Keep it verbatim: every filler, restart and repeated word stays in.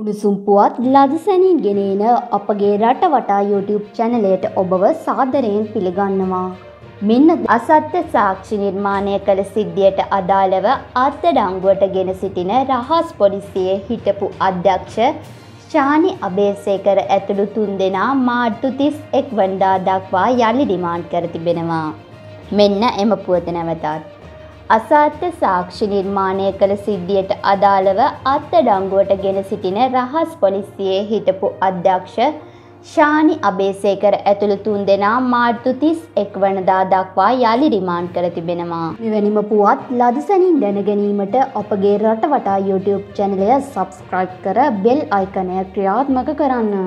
උණුසුම් පුවත් ලද සැනින් ගෙනෙන අපගේ රටවටා YouTube චැනලයට ඔබව සාදරයෙන් පිළිගන්නවා. මෙන්න අසත්‍ය සාක්ෂි නිර්මාණය කළ සිද්ධියට අදාළව අත්අඩංගුවට ගෙන සිටින රහස් පොලිසියේ හිටපු අධ්‍යක්ෂ ශානි අබේසේකර ඇතුළු තුන්දෙනා මාර්තු තිස් එක් වනදා දක්වා යලි රිමාන්ඩ් කර තිබෙනවා. මෙන්න එම පුවත නැවතත්. අසත්‍ය සාක්ෂි නිර්මාණය කළ සිද්ධියට අදාළව අත්අඩංගුවට ගෙන සිටින රහස් පොලිසියේ හිටපු අධ්‍යක්ෂ ශානි අබේසේකර ඇතුළු තුන්දෙනා මාර්තු තිස් එක් වනදා දක්වා යලි රිමාන්ඩ් කර තිබෙනවා. මෙවැනිම පුවත් ලදසැනින් දැන ගැනීමට අපගේ රටවටා YouTube channel එක subscribe කර bell icon එක ක්‍රියාත්මක කරන්න.